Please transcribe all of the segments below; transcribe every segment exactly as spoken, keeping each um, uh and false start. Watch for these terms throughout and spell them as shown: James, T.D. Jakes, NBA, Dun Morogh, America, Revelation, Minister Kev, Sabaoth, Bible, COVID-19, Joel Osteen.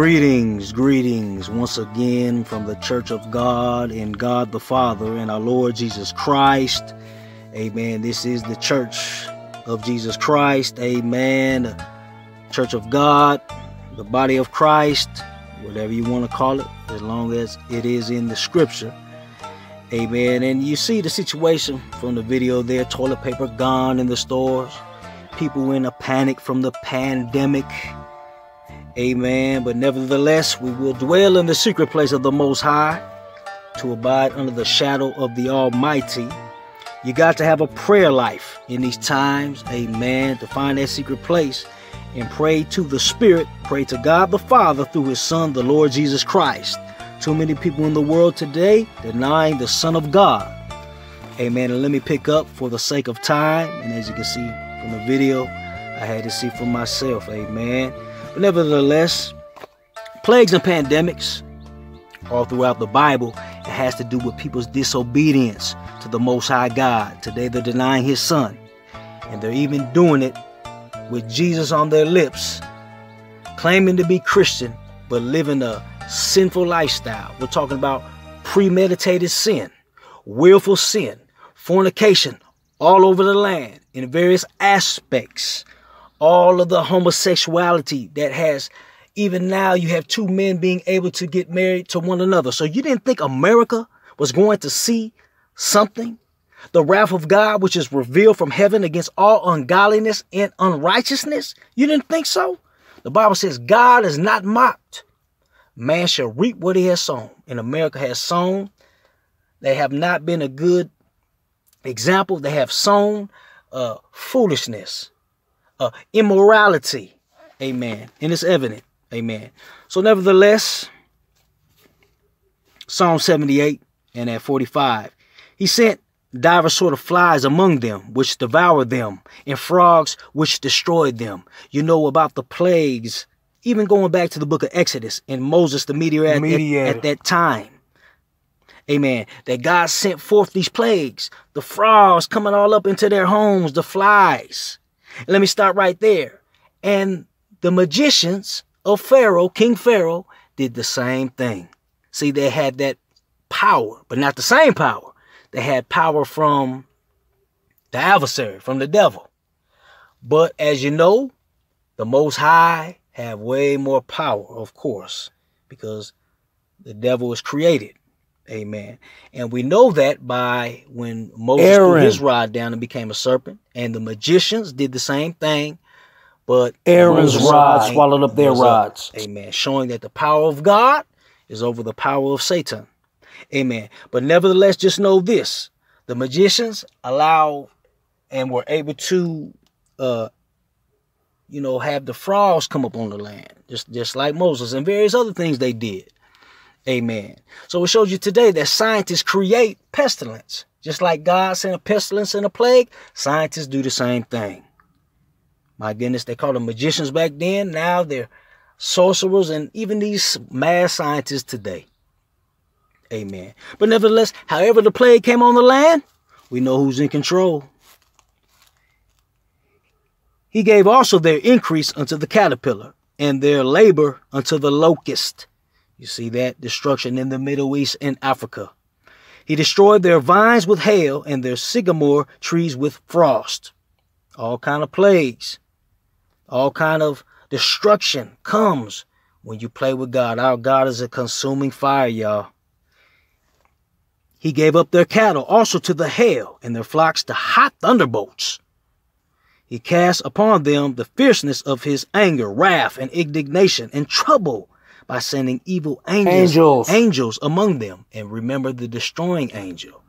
Greetings, greetings once again from the Church of God and God the Father and our Lord Jesus Christ. Amen. This is the Church of Jesus Christ. Amen. Church of God, the body of Christ, whatever you want to call it, as long as it is in the scripture. Amen. And you see the situation from the video there, toilet paper gone in the stores, people in a panic from the pandemic. Amen. But nevertheless, we will dwell in the secret place of the Most High to abide under the shadow of the Almighty. You got to have a prayer life in these times. Amen. To find that secret place and pray to the Spirit, pray to God the Father through His Son, the Lord Jesus Christ. Too many people in the world today denying the Son of God. Amen. And let me pick up for the sake of time. And as you can see from the video, I had to see for myself. Amen. But nevertheless, plagues and pandemics all throughout the Bible, it has to do with people's disobedience to the Most High God. Today they're denying His Son. And they're even doing it with Jesus on their lips, claiming to be Christian, but living a sinful lifestyle. We're talking about premeditated sin, willful sin, fornication all over the land in various aspects. All of the homosexuality that has, even now you have two men being able to get married to one another. So you didn't think America was going to see something? The wrath of God, which is revealed from heaven against all ungodliness and unrighteousness? You didn't think so? The Bible says God is not mocked. Man shall reap what he has sown. And America has sown. They have not been a good example. They have sown uh, foolishness, uh, immorality. Amen. And it's evident. Amen. So nevertheless, Psalm seventy-eight and at forty-five, He sent divers sort of flies among them, which devoured them, and frogs which destroyed them. You know about the plagues, even going back to the book of Exodus and Moses, the mediator, mediator. At, at that time. Amen. That God sent forth these plagues, the frogs coming all up into their homes, the flies. And let me stop right there. And the magicians of Pharaoh, King Pharaoh, did the same thing. See, they had that power, but not the same power. They had power from the adversary, from the devil. But as you know, the Most High have way more power, of course, because the devil is created. Amen. And we know that by when Moses Aaron. threw his rod down and became a serpent, and the magicians did the same thing, but Aaron's rod swallowed up their rods. Up. Amen. Showing that the power of God is over the power of Satan. Amen. But nevertheless, just know this. The magicians allowed and were able to, uh, you know, have the frogs come up on the land, just, just like Moses and various other things they did. Amen. So it shows you today that scientists create pestilence. Just like God sent a pestilence and a plague, scientists do the same thing. My goodness, they called them magicians back then. Now they're sorcerers and even these mad scientists today. Amen. But nevertheless, however the plague came on the land, we know who's in control. He gave also their increase unto the caterpillar and their labor unto the locust. You see that destruction in the Middle East and Africa. He destroyed their vines with hail and their sycamore trees with frost. All kind of plagues, all kind of destruction comes when you play with God. Our God is a consuming fire, y'all. He gave up their cattle also to the hail and their flocks to hot thunderbolts. He cast upon them the fierceness of his anger, wrath, and indignation, and trouble by sending evil angels, angels. angels among them. And remember the destroying angel.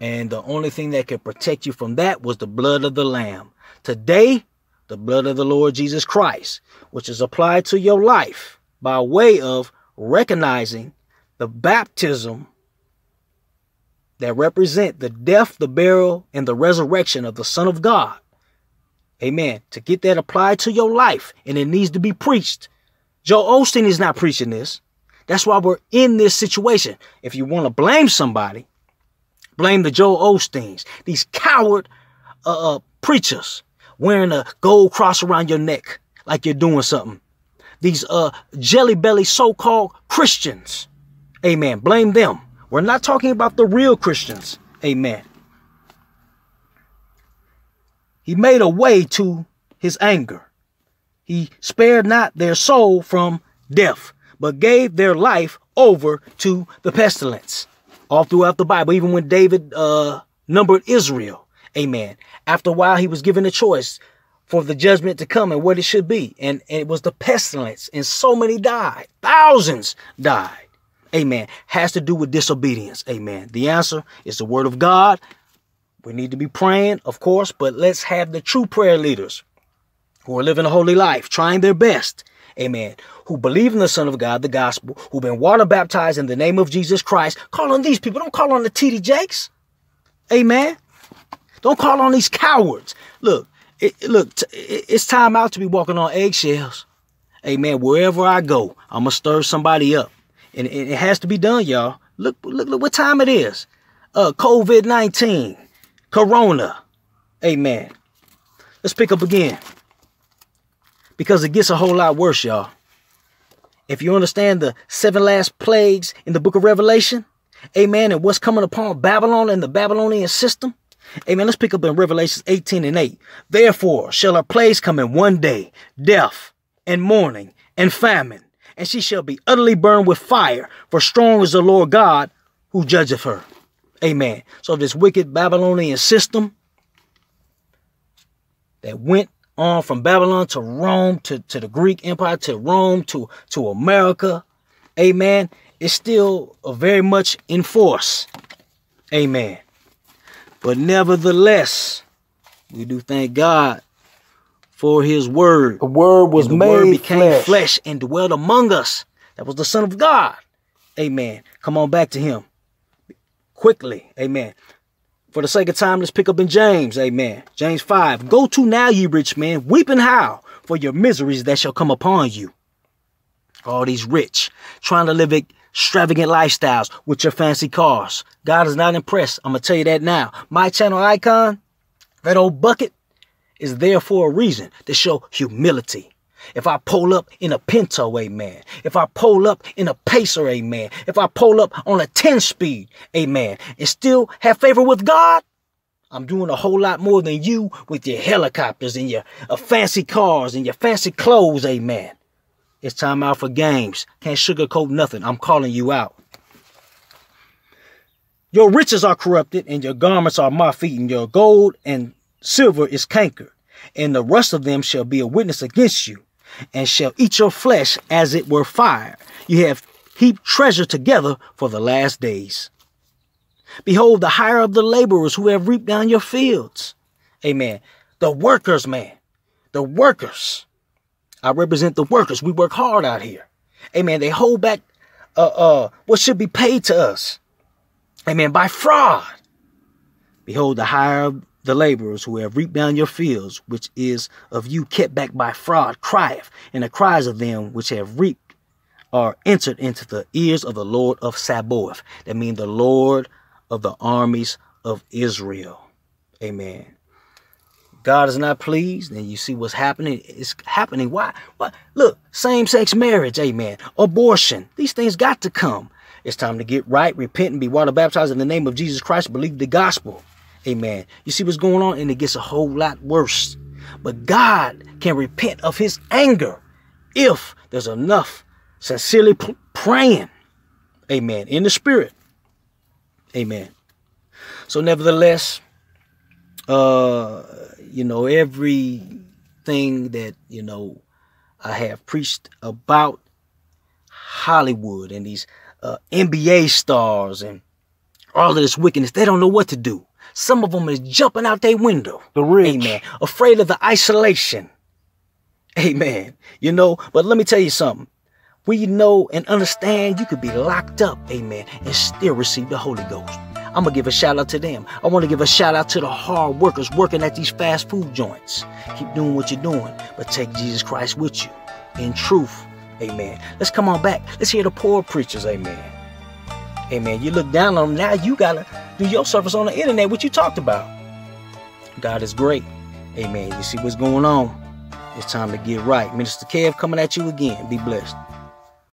And the only thing that could protect you from that was the blood of the Lamb. Today, the blood of the Lord Jesus Christ, which is applied to your life by way of recognizing the baptism that represent the death, the burial, and the resurrection of the Son of God. Amen. To get that applied to your life, and it needs to be preached. Joel Osteen is not preaching this. That's why we're in this situation. If you want to blame somebody, blame the Joel Osteens, these coward uh, uh, preachers wearing a gold cross around your neck like you're doing something. these uh, jelly belly so-called Christians. Amen. Blame them. We're not talking about the real Christians. Amen. He made a way to his anger. He spared not their soul from death, but gave their life over to the pestilence. All throughout the Bible, even when David uh, numbered Israel. Amen. After a while, he was given a choice for the judgment to come and what it should be. And, and it was the pestilence. And so many died. Thousands died. Amen. Has to do with disobedience. Amen. The answer is the word of God. We need to be praying, of course, but let's have the true prayer leaders who are living a holy life, trying their best. Amen. Who believe in the Son of God, the gospel, who've been water baptized in the name of Jesus Christ. Call on these people. Don't call on the T D Jakes. Amen. Don't call on these cowards. Look, it, look, t it's time out to be walking on eggshells. Amen. Wherever I go, I'm going to stir somebody up. And it has to be done, y'all. Look, look, look what time it is. Uh, COVID nineteen. Corona. Amen. Let's pick up again. Because it gets a whole lot worse, y'all. If you understand the seven last plagues in the book of Revelation. Amen. And what's coming upon Babylon and the Babylonian system. Amen. Let's pick up in Revelation eighteen and eight. Therefore shall her plagues come in one day, death and mourning and famine. And she shall be utterly burned with fire, for strong is the Lord God who judgeth her. Amen. So this wicked Babylonian system that went on from Babylon to Rome, to, to the Greek Empire, to Rome, to, to America, amen, is still very much in force. Amen. But nevertheless, we do thank God for his word. The word was made flesh. The word became flesh and dwelt among us. That was the Son of God. Amen. Come on back to him. Quickly. Amen. For the sake of time, let's pick up in James. Amen. James five. Go to now, ye rich men, weep and howl for your miseries that shall come upon you. All these rich, trying to live extravagant lifestyles with your fancy cars. God is not impressed. I'm going to tell you that now. My channel icon, that old bucket, is there for a reason, to show humility. If I pull up in a Pinto, amen. If I pull up in a Pacer, amen. If I pull up on a ten speed, amen, and still have favor with God, I'm doing a whole lot more than you with your helicopters and your uh, fancy cars and your fancy clothes, amen. It's time out for games. Can't sugarcoat nothing. I'm calling you out. Your riches are corrupted and your garments are moth-eaten, and your gold and silver is cankered, and the rust of them shall be a witness against you, and shall eat your flesh as it were fire. You have heaped treasure together for the last days. Behold, the hire of the laborers who have reaped down your fields. Amen. The workers, man. The workers. I represent the workers. We work hard out here. Amen. They hold back uh, uh, what should be paid to us. Amen. By fraud. Behold, the hire of the laborers who have reaped down your fields, which is of you kept back by fraud, crieth, and the cries of them which have reaped are entered into the ears of the Lord of Sabaoth. That means the Lord of the armies of Israel. Amen. God is not pleased, and you see what's happening. It's happening. Why? Why? Look, same-sex marriage, amen, abortion. These things got to come. It's time to get right, repent, and be water baptized in the name of Jesus Christ. Believe the gospel. Amen. You see what's going on, and it gets a whole lot worse. But God can repent of his anger if there's enough sincerely praying. Amen. In the spirit. Amen. So nevertheless, uh, you know, everything that, you know, I have preached about Hollywood and these uh, N B A stars and all of this wickedness, they don't know what to do. Some of them is jumping out their window. The rich. Amen. Afraid of the isolation. Amen. You know, but let me tell you something. We know and understand you could be locked up, amen, and still receive the Holy Ghost. I'm going to give a shout out to them. I want to give a shout out to the hard workers working at these fast food joints. Keep doing what you're doing, but take Jesus Christ with you in truth. Amen. Let's come on back. Let's hear the poor preachers. Amen. Amen. You look down on them. Now you got to do your service on the internet, what you talked about. God is great. Amen. You see what's going on. It's time to get right. Minister Kev coming at you again. Be blessed.